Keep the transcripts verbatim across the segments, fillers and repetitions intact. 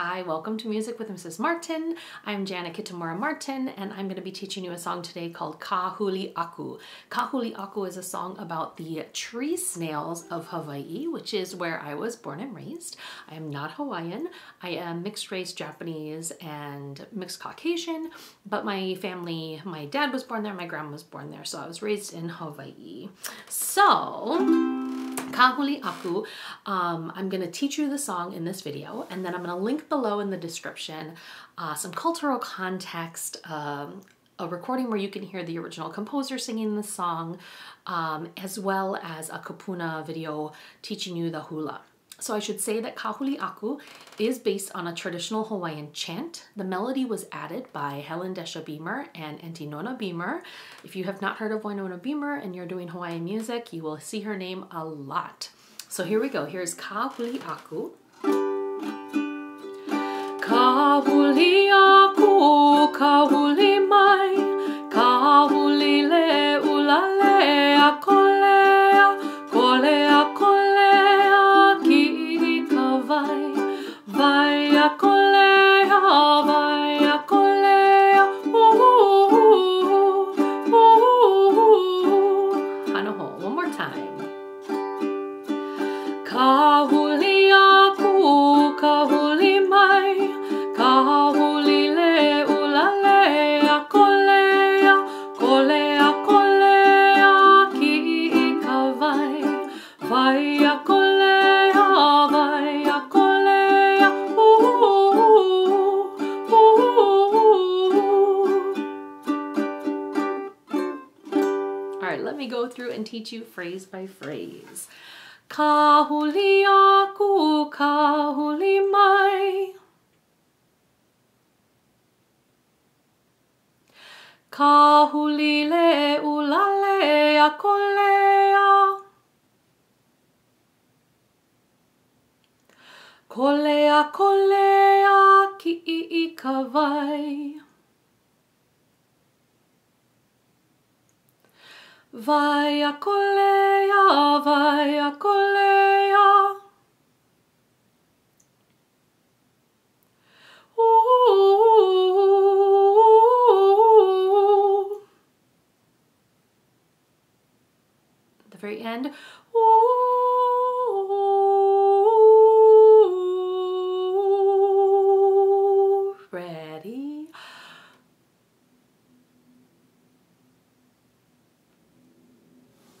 Hi, welcome to Music with Missus Martin. I'm Janica Kitamura Martin, and I'm going to be teaching you a song today called Kāhuli Aku. Kāhuli Aku is a song about the tree snails of Hawaii, which is where I was born and raised. I am not Hawaiian. I am mixed race Japanese and mixed Caucasian, but my family, my dad was born there, my grandma was born there, so I was raised in Hawaii. So... Kāhuli Aku. Um, I'm going to teach you the song in this video, and then I'm going to link below in the description uh, some cultural context, um, a recording where you can hear the original composer singing the song, um, as well as a Kūpuna video teaching you the hula. So I should say that Kāhuli Aku is based on a traditional Hawaiian chant. The melody was added by Helen Desha Beamer and Auntie Nona Beamer. If you have not heard of Winona Beamer and you're doing Hawaiian music, you will see her name a lot. So here we go. Here's Kāhuli Aku. Kāhuli aku, kāhuli mai, kāhuli le ula le a kolea, kolea kolea. Vaya kolea, vaya kolea, ooh, ooh, ooh. Hanaho, one more time. Kāhuli aku, kāhuli mai, kāhuli le ula lea, kolea, kolea, kolea, ki ka vai, vaya kolea, vaya kolea. Let me go through and teach you phrase by phrase. Kāhuli aku, kāhuli mai. Kāhuli le ula lea kolea. Kolea kolea ki i ka vai. Vaya kolea, vaya kolea. Ooh. At the very end. Ooh. Ready?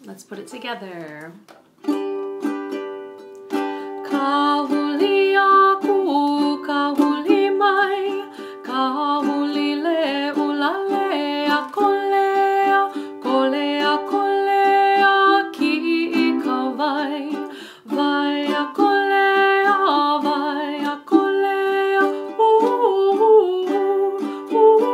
Let's put it together. Kāhuli aku, kāhuli mai, kāhuli le ula lea kolea, kolea kolea ki i ka vai, vai a kolea, vai a kolea, ooh, ooh, ooh, ooh.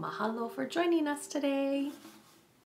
Mahalo for joining us today.